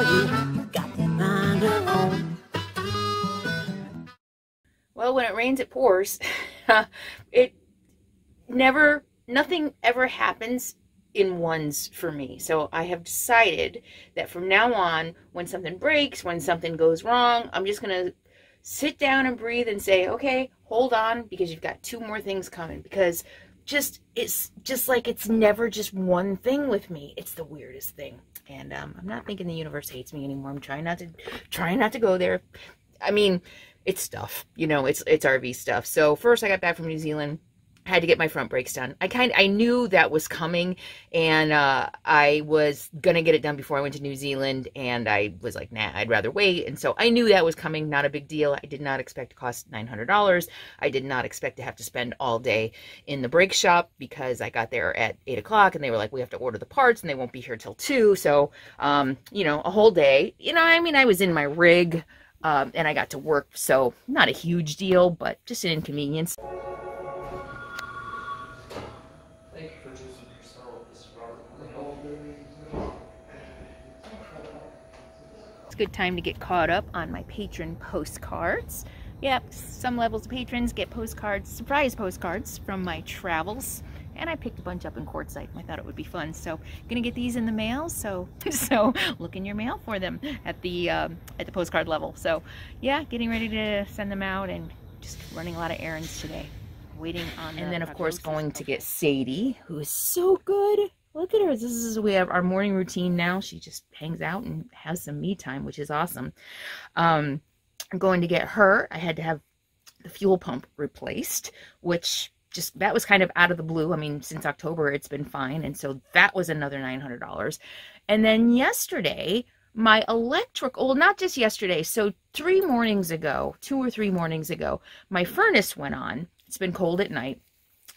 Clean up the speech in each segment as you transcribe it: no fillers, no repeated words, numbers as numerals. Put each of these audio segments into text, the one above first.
you got to find your own. Well, when it rains, it pours. It never, nothing ever happens in ones for me. So I have decided that from now on, when something breaks, when something goes wrong, I'm just going to sit down and breathe and say, okay, hold on, because you've got two more things coming. Because it's just like it's never just one thing with me. It's the weirdest thing. And I'm not thinking the universe hates me anymore. I'm trying not to go there. I mean, it's stuff, you know, it's RV stuff. So first I got back from New Zealand. I had to get my front brakes done. I knew that was coming, and I was gonna get it done before I went to New Zealand, and I was like, nah, I'd rather wait. And so I knew that was coming, not a big deal. I did not expect to cost $900. I did not expect to have to spend all day in the brake shop, because I got there at 8 o'clock and they were like, we have to order the parts and they won't be here till 2. So you know, a whole day, you know, I mean, I was in my rig and I got to work, so not a huge deal, but just an inconvenience. Good time to get caught up on my patron postcards. Yep, some levels of patrons get postcards, surprise postcards from my travels, and I picked a bunch up in Quartzsite. I thought it would be fun, so gonna get these in the mail. So look in your mail for them at the postcard level. So yeah, getting ready to send them out and just running a lot of errands today. Waiting on. And then of course going to get Sadie, who is so good. Look at her. This is, we have our morning routine now. She just hangs out and has some me time, which is awesome. I'm going to get her. I had to have the fuel pump replaced, which just, that was kind of out of the blue. I mean, since October, it's been fine. And so that was another $900. And then yesterday, my electrical, well, not just yesterday. So two or three mornings ago, my furnace went on. It's been cold at night.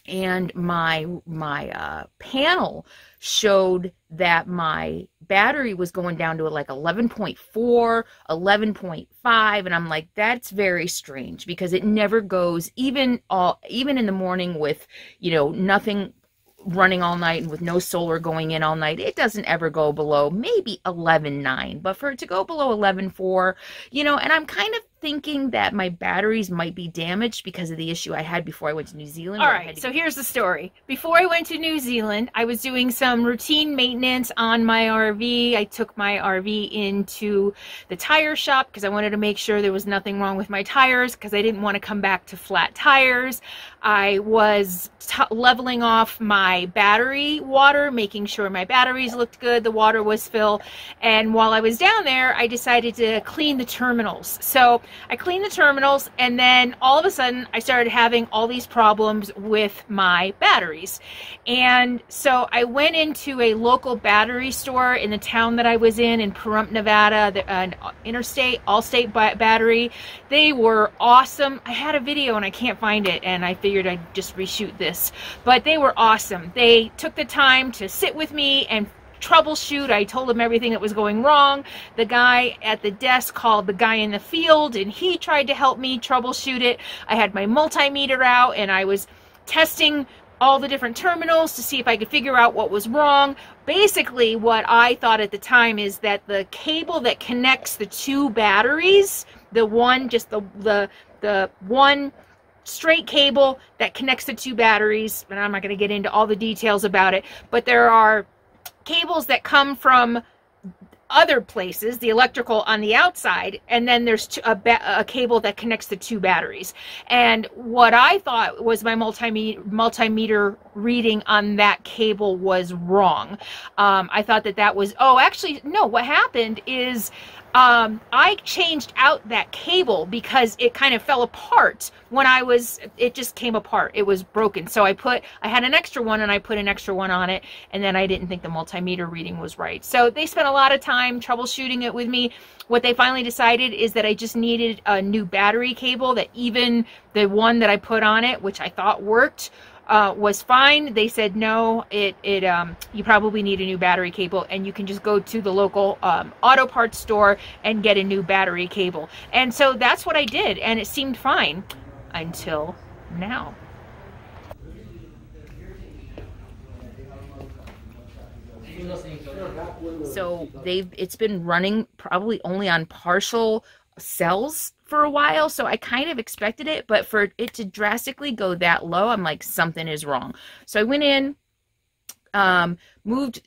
And my panel showed that my battery was going down to like 11.4, 11.5, and I'm like, that's very strange, because it never goes, even in the morning with, you know, nothing running all night and with no solar going in all night, it doesn't ever go below maybe 11.9, but for it to go below 11.4, you know, and I'm kind of thinking that my batteries might be damaged because of the issue I had before I went to New Zealand. All right, so here's the story. Before I went to New Zealand, I was doing some routine maintenance on my RV. I took my RV into the tire shop because I wanted to make sure there was nothing wrong with my tires, because I didn't want to come back to flat tires. I was leveling off my battery water, making sure my batteries looked good, the water was filled, and while I was down there, I decided to clean the terminals. So I cleaned the terminals, and then all of a sudden I started having all these problems with my batteries. And so I went into a local battery store in the town that I was in Pahrump, Nevada, an Interstate All-State Battery. They were awesome. I had a video and I can't find it, and I figured I'd just reshoot this, but they were awesome. They took the time to sit with me and troubleshoot. I told him everything that was going wrong. The guy at the desk called the guy in the field, and he tried to help me troubleshoot it. I had my multimeter out and I was testing all the different terminals to see if I could figure out what was wrong. Basically, what I thought at the time is that the cable that connects the two batteries, the one, just the one straight cable that connects the two batteries, and I'm not going to get into all the details about it, but there are cables that come from other places, the electrical on the outside, and then there's a cable that connects the two batteries. And what I thought was my multimeter reading on that cable was wrong. I thought that was, oh, actually, no, what happened is I changed out that cable because it kind of fell apart when I was, it just came apart. It was broken. So I had an extra one and I put an extra one on it, and then I didn't think the multimeter reading was right. So they spent a lot of time troubleshooting it with me. What they finally decided is that I just needed a new battery cable, that even the one that I put on it, which I thought worked, was fine. They said, no, you probably need a new battery cable, and you can just go to the local auto parts store and get a new battery cable. And so that's what I did, and it seemed fine until now. So it's been running probably only on partial cells for a while, so I kind of expected it, but for it to drastically go that low, I'm like, something is wrong. So I went in, moved,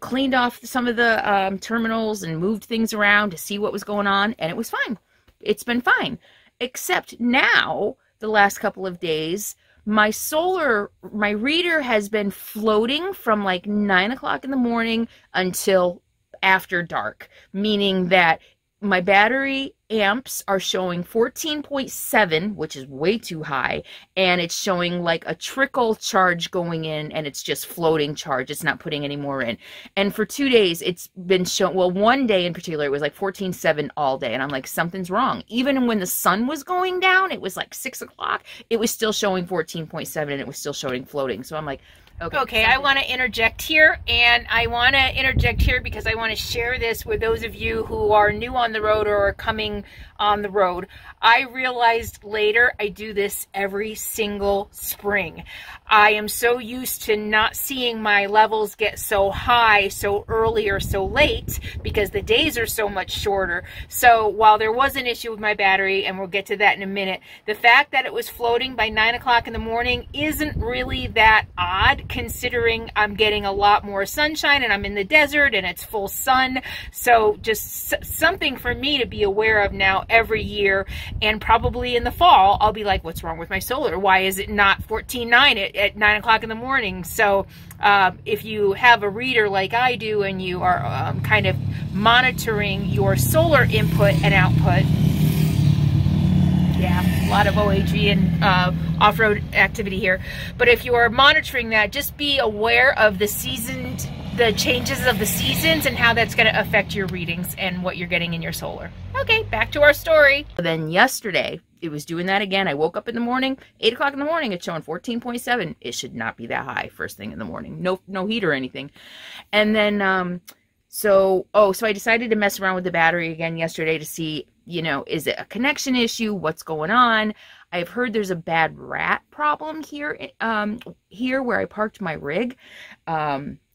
cleaned off some of the terminals and moved things around to see what was going on, and it was fine. It's been fine, except now the last couple of days, my reader has been floating from like 9 o'clock in the morning until after dark, meaning that my battery amps are showing 14.7, which is way too high, and it's showing like a trickle charge going in, and it's just floating charge. It's not putting any more in. And for 2 days, it's been showing, well, one day in particular, it was like 14.7 all day, and I'm like, something's wrong. Even when the sun was going down, it was like 6 o'clock, it was still showing 14.7, and it was still showing floating. So I'm like, okay, I want to interject here, because I want to share this with those of you who are new on the road or are coming on the road. I realized later I do this every single spring. I am so used to not seeing my levels get so high so early or so late because the days are so much shorter. So while there was an issue with my battery, and we'll get to that in a minute, the fact that it was floating by 9 o'clock in the morning isn't really that odd, considering I'm getting a lot more sunshine and I'm in the desert and it's full sun. So just something for me to be aware of now every year, and probably in the fall I'll be like, what's wrong with my solar? Why is it not 14.9 at 9 o'clock in the morning? So if you have a reader like I do and you are kind of monitoring your solar input and output, yeah, a lot of OAG and off-road activity here. But if you are monitoring that, just be aware of the changes of the seasons and how that's going to affect your readings and what you're getting in your solar. Okay, back to our story. Then yesterday, it was doing that again. I woke up in the morning, 8 o'clock in the morning, it's showing 14.7. It should not be that high first thing in the morning. No heat or anything. And then, so I decided to mess around with the battery again yesterday to see, is it a connection issue? What's going on? I've heard there's a bad rat problem here, here where I parked my rig,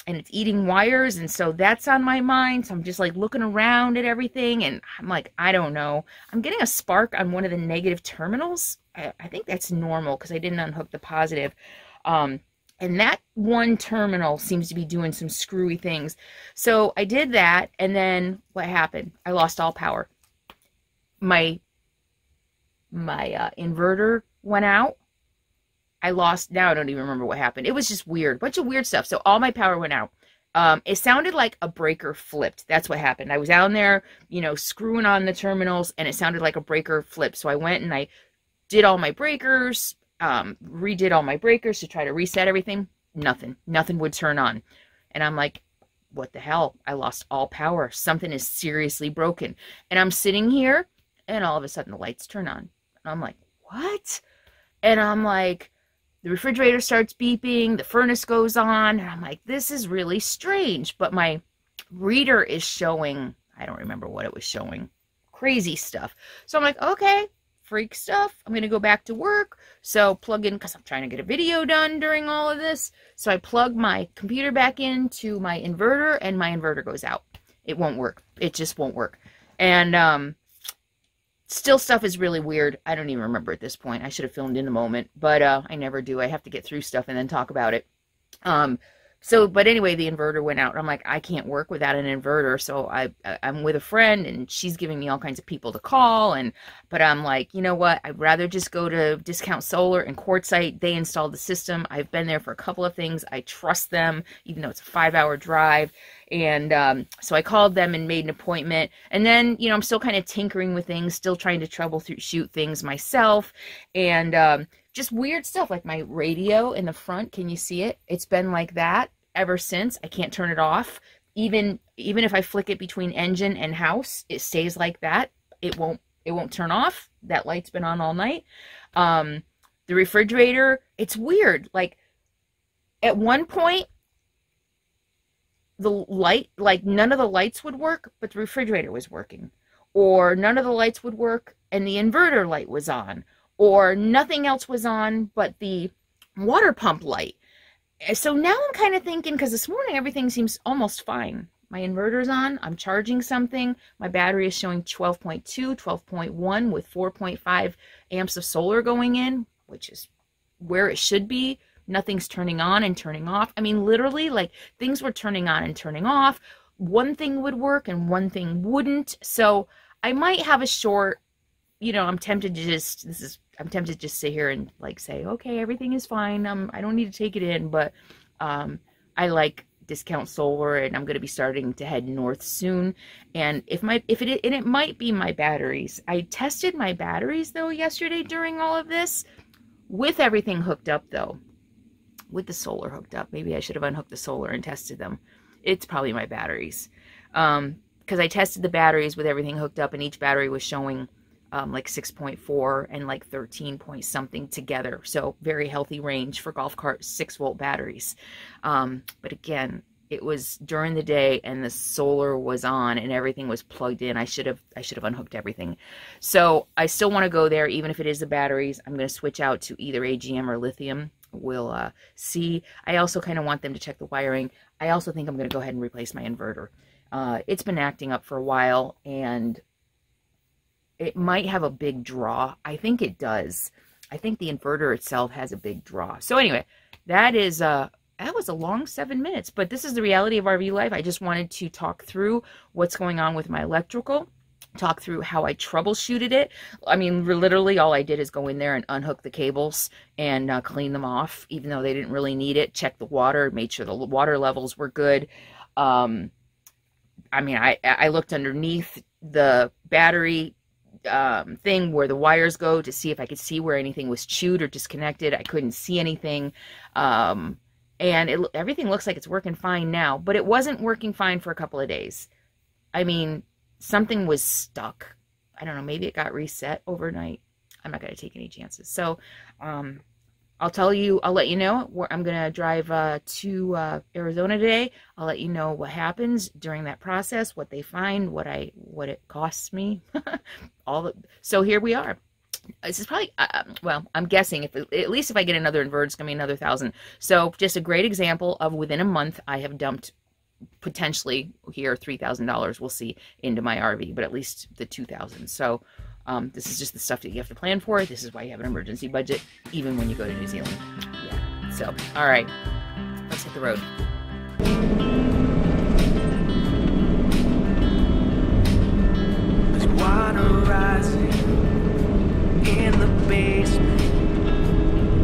and it's eating wires, and so that's on my mind. So I'm just like looking around at everything, and I'm like, I don't know. I'm getting a spark on one of the negative terminals. I think that's normal because I didn't unhook the positive. And that one terminal seems to be doing some screwy things. So I did that, and then what happened? I lost all power. My inverter went out. Now I don't even remember what happened. It was just weird, bunch of weird stuff. So all my power went out. It sounded like a breaker flipped. That's what happened. I was down there, screwing on the terminals, and it sounded like a breaker flipped. So I went and I did all my breakers, redid all my breakers to try to reset everything. Nothing would turn on. And I'm like, what the hell? I lost all power. Something is seriously broken. And I'm sitting here, and all of a sudden the lights turn on. And I'm like, what? And I'm like, the refrigerator starts beeping, the furnace goes on, and I'm like, this is really strange. But my reader is showing, I don't remember what it was showing, crazy stuff. So I'm like, okay, freak stuff. I'm going to go back to work. So plug in, because I'm trying to get a video done during all of this. So I plug my computer back into my inverter, and my inverter goes out. It won't work. It just won't work. And, still, stuff is really weird. I don't even remember at this point. I should have filmed in the moment, but I never do. I have to get through stuff and then talk about it. But anyway, the inverter went out. I'm like, I can't work without an inverter. So I'm with a friend, and she's giving me all kinds of people to call. But I'm like, you know what? I'd rather just go to Discount Solar and Quartzsite. They installed the system. I've been there for a couple of things. I trust them, even though it's a 5-hour drive. And so I called them and made an appointment. And then, I'm still kind of tinkering with things, still trying to troubleshoot things myself. And just weird stuff, like my radio in the front. Can you see it? It's been like that ever since. I can't turn it off. Even if I flick it between engine and house, it stays like that. It won't turn off. That light's been on all night. The refrigerator, it's weird. Like at one point, the light, like none of the lights would work, but the refrigerator was working, or none of the lights would work and the inverter light was on, or nothing else was on but the water pump light. So now I'm kind of thinking, because this morning everything seems almost fine. My inverter's on, I'm charging something, my battery is showing 12.2, 12.1 with 4.5 amps of solar going in, which is where it should be. Nothing's turning on and turning off. I mean, literally, like, things were turning on and turning off. One thing would work and one thing wouldn't. So I might have a short, you know, I'm tempted to just sit here and, like, say, okay, everything is fine. I don't need to take it in, but I like Discount Solar, and I'm going to be starting to head north soon. And it might be my batteries. I tested my batteries, though, yesterday during all of this, with everything hooked up, though, with the solar hooked up. Maybe I should have unhooked the solar and tested them. It's probably my batteries, because I tested the batteries with everything hooked up, and each battery was showing like 6.4 and like 13 point something together. So very healthy range for golf cart 6-volt batteries. But again, it was during the day and the solar was on and everything was plugged in. I should have unhooked everything. So I still want to go there, even if it is the batteries. I'm going to switch out to either AGM or lithium. We'll see. I also kind of want them to check the wiring. I also think I'm going to go ahead and replace my inverter. It's been acting up for a while, and it might have a big draw. I think it does. I think the inverter itself has a big draw. So anyway, that was a long 7 minutes, but this is the reality of RV life. I just wanted to talk through what's going on with my electrical, talk through how I troubleshooted it. I mean, literally all I did is go in there and unhook the cables and clean them off, even though they didn't really need it. Check the water, made sure the water levels were good. I mean, I looked underneath the battery thing where the wires go to see if I could see where anything was chewed or disconnected. I couldn't see anything. And everything looks like it's working fine now, but it wasn't working fine for a couple of days. I mean, something was stuck. I don't know, maybe it got reset overnight. I'm not going to take any chances. So I'll let you know where I'm going to drive to Arizona today. I'll let you know what happens during that process, what they find, what it costs me. So here we are. This is probably, well, I'm guessing, at least if I get another inverter, it's going to be another 1,000. So just a great example of within a month, I have dumped potentially here $3,000, we'll see, into my RV, but at least the 2,000. So this is just the stuff that you have to plan for. This is why you have an emergency budget, even when you go to New Zealand. Yeah. So, all right, let's hit the road. There's water rising in the basement.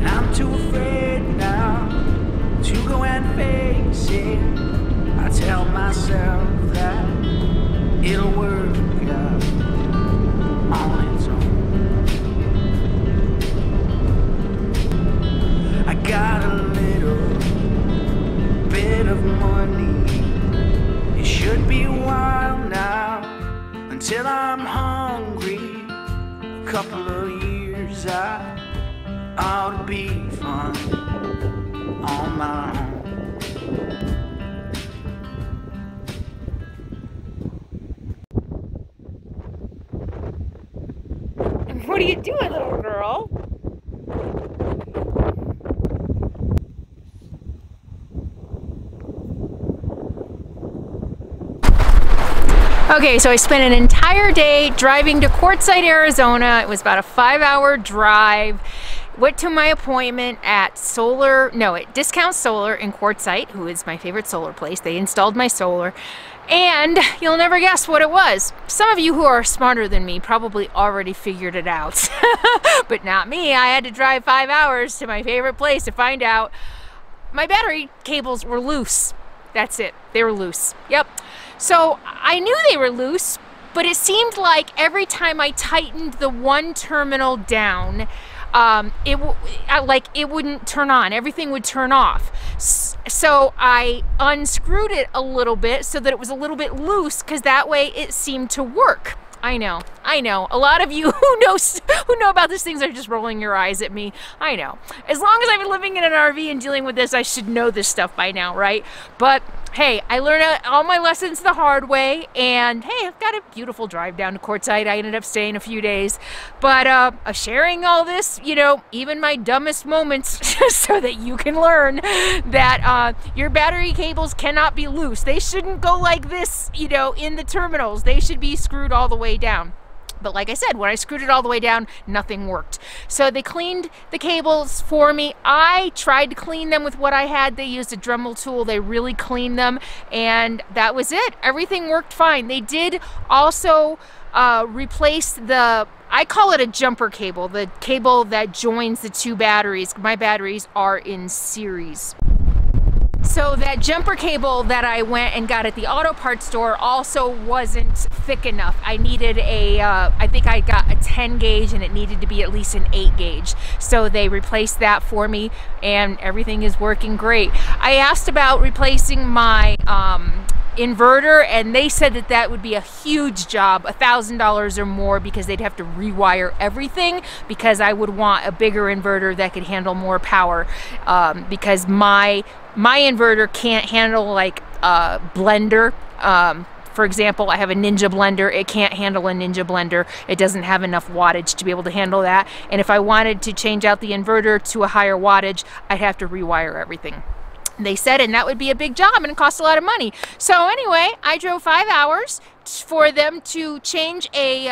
I'm too afraid now to go and face it. I tell myself that it'll work out on its own. I got a little bit of money. It should be a while now until I'm hungry. A couple of years I ought to be fine on my own. What are you doing, little girl? Okay, so I spent an entire day driving to Quartzsite, Arizona. It was about a 5-hour drive. Went to my appointment at Discount Solar in Quartzsite, who is my favorite solar place. They installed my solar. And you'll never guess what it was. Some of you who are smarter than me probably already figured it out. But not me. I had to drive 5 hours to my favorite place to find out. My battery cables were loose. That's it. They were loose. Yep. So I knew they were loose, but it seemed like every time I tightened the one terminal down, it wouldn't turn on. Everything would turn off. So I unscrewed it a little bit so that it was a little bit loose, because that way it seemed to work. I know. A lot of you who know about these things are just rolling your eyes at me. I know. As long as I've been living in an RV and dealing with this, I should know this stuff by now, right? But hey, I learned all my lessons the hard way, and hey, I've got a beautiful drive down to Quartzsite. I ended up staying a few days, but sharing all this, you know, even my dumbest moments, so that you can learn that your battery cables cannot be loose. They shouldn't go like this, you know, in the terminals. They should be screwed all the way down. But like I said, when I screwed it all the way down, nothing worked. So they cleaned the cables for me. I tried to clean them with what I had. They used a Dremel tool. They really cleaned them, and that was it. Everything worked fine. They did also replace the, I call it a jumper cable, the cable that joins the two batteries. My batteries are in series. So that jumper cable that I went and got at the auto parts store also wasn't thick enough. I needed a, I think I got a 10 gauge and it needed to be at least an 8 gauge. So they replaced that for me and everything is working great. I asked about replacing my inverter and they said that that would be a huge job, $1,000 or more, because they'd have to rewire everything, because I would want a bigger inverter that could handle more power, because my inverter can't handle like a blender. For example, I have a Ninja blender. It can't handle a Ninja blender. It doesn't have enough wattage to be able to handle that. And if I wanted to change out the inverter to a higher wattage, I'd have to rewire everything, they said, and that would be a big job and it cost a lot of money. So anyway, I drove 5 hours for them to change a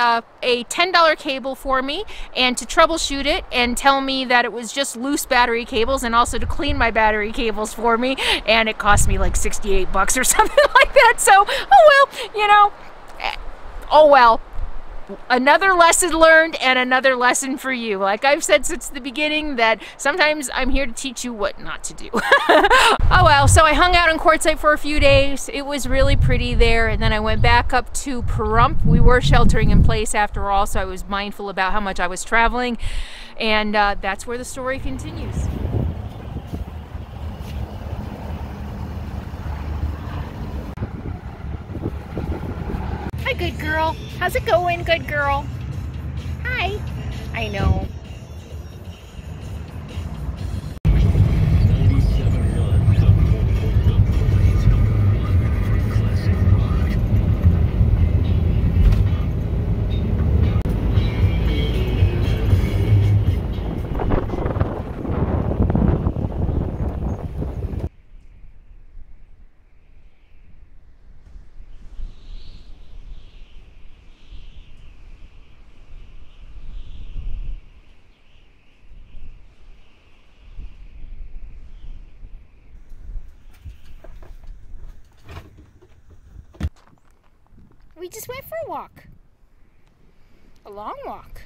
$10 cable for me and to troubleshoot it and tell me that it was just loose battery cables, and also to clean my battery cables for me, and it cost me like 68 bucks or something like that. So, oh well, you know, oh well. Another lesson learned and another lesson for you. Like I've said since the beginning, that sometimes I'm here to teach you what not to do. Oh well, so I hung out in Quartzsite for a few days. It was really pretty there, and then I went back up to Pahrump. We were sheltering in place after all, so I was mindful about how much I was traveling, and that's where the story continues. Hi, good girl. How's it going, good girl? Hi. I know. We just went for a walk. A long walk.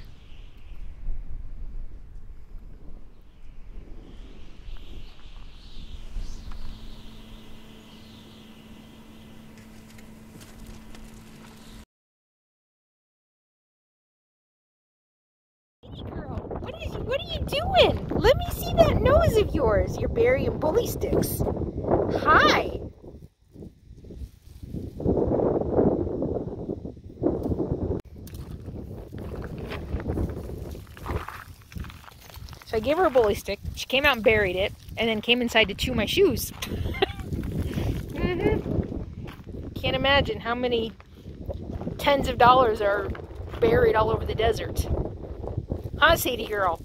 Hey girl, what are you doing? Let me see that nose of yours. You're burying bully sticks. Hi. I gave her a bully stick, she came out and buried it, and then came inside to chew my shoes. Can't imagine how many tens of dollars are buried all over the desert. Huh, Sadie girl?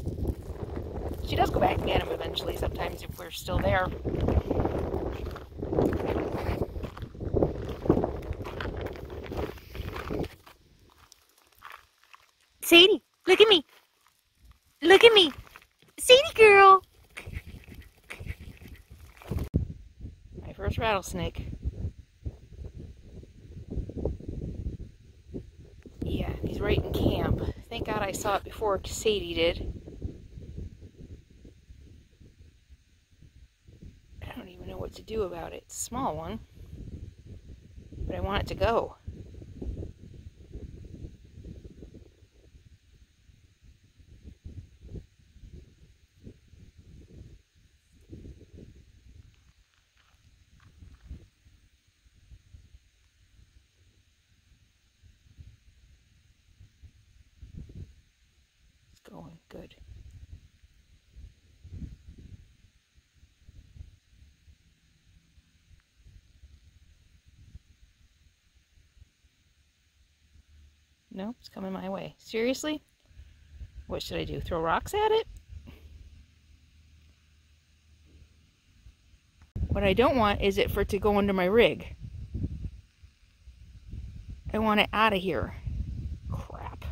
She does go back and get them eventually sometimes if we're still there. Sadie, look at me. Look at me. Sadie girl! My first rattlesnake. Yeah, he's right in camp. Thank God I saw it before Sadie did. I don't even know what to do about it. It's a small one, but I want it to go. Good. Nope, it's coming my way. Seriously? What should I do? Throw rocks at it? What I don't want is it for it to go under my rig. I want it out of here. Crap.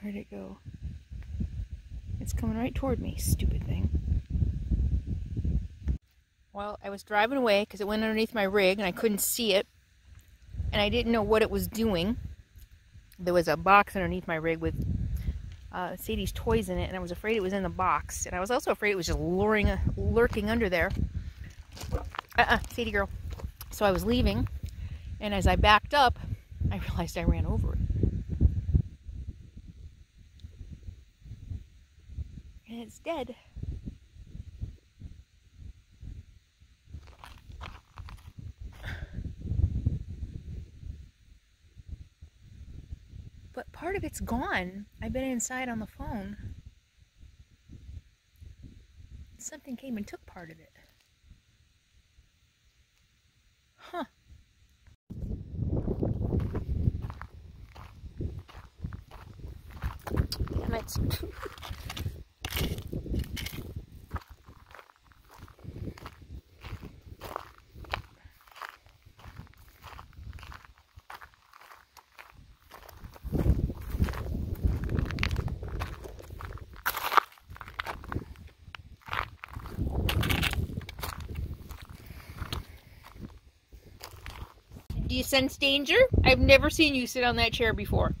Where'd it go? It's coming right toward me, stupid thing. Well, I was driving away because it went underneath my rig and I couldn't see it. And I didn't know what it was doing. There was a box underneath my rig with Sadie's toys in it, and I was afraid it was in the box, and I was also afraid it was just lurking under there. Sadie girl. So I was leaving, and as I backed up, I realized I ran over it. And it's dead. But part of it's gone. I've been inside on the phone. Something came and took part of it. Huh. Damn it. Do you sense danger? I've never seen you sit on that chair before.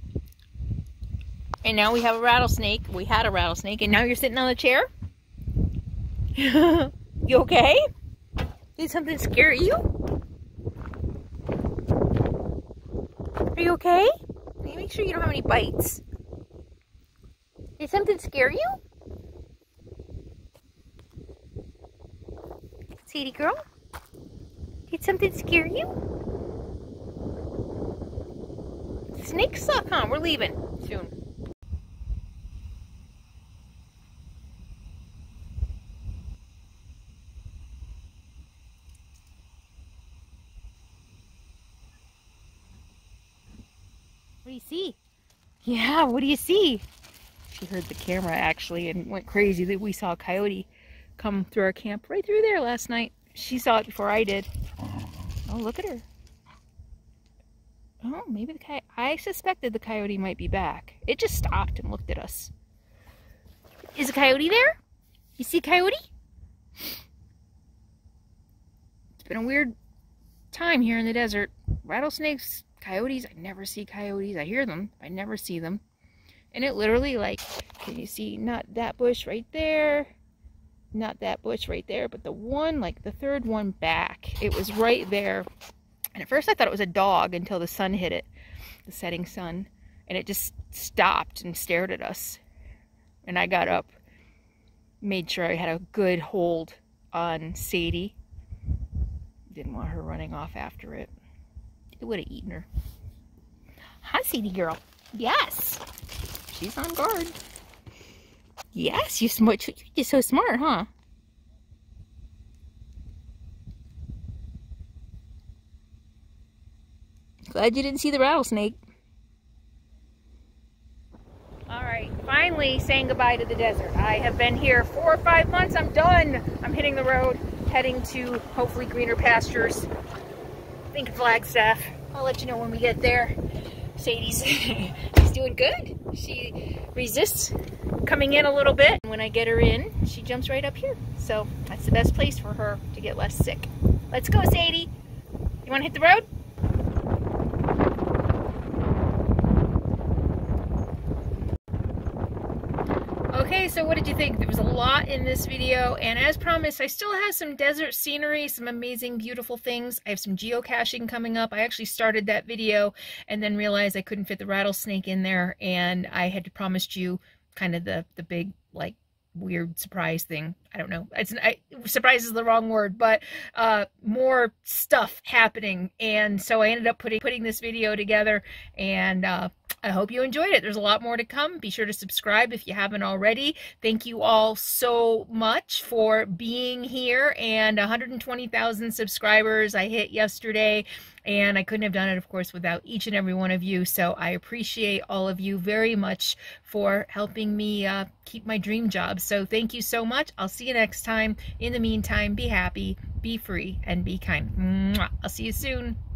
And now we have a rattlesnake. We had a rattlesnake, and now you're sitting on the chair? You okay? Did something scare you? Are you okay? Make sure you don't have any bites. Did something scare you? Sadie girl? Did something scare you? Snakes suck, huh? We're leaving soon. What do you see? Yeah, what do you see? She heard the camera actually and went crazy that we saw a coyote come through our camp right through there last night. She saw it before I did. Oh, look at her. Oh, maybe the coyote. I suspected the coyote might be back. It just stopped and looked at us. Is a coyote there? You see coyote? It's been a weird time here in the desert. Rattlesnakes, coyotes. I never see coyotes. I hear them. I never see them. And it literally, like, can you see not that bush right there? Not that bush right there, but the one, like the third one back. It was right there. And at first I thought it was a dog until the sun hit it, the setting sun, and it just stopped and stared at us. And I got up, made sure I had a good hold on Sadie. Didn't want her running off after it. It would have eaten her. Hi, Sadie girl. Yes. She's on guard. Yes, you're so smart, huh? Glad you didn't see the rattlesnake. Alright, finally saying goodbye to the desert. I have been here 4 or 5 months. I'm done. I'm hitting the road, heading to hopefully greener pastures. I think Flagstaff. I'll let you know when we get there. Sadie's she's doing good. She resists coming in a little bit. When I get her in, she jumps right up here. So that's the best place for her to get less sick. Let's go, Sadie. You want to hit the road? Okay, so what did you think? There was a lot in this video, and as promised, I still have some desert scenery, some amazing, beautiful things. I have some geocaching coming up. I actually started that video and then realized I couldn't fit the rattlesnake in there, and I had promised you kind of the big, like, weird surprise thing. I don't know. Surprise is the wrong word, but more stuff happening, and so I ended up putting this video together, and I hope you enjoyed it. There's a lot more to come. Be sure to subscribe if you haven't already. Thank you all so much for being here, and 120,000 subscribers I hit yesterday, and I couldn't have done it, of course, without each and every one of you. So I appreciate all of you very much for helping me keep my dream job. So thank you so much. I'll see you next time. In the meantime, be happy, be free, and be kind. Mwah. I'll see you soon.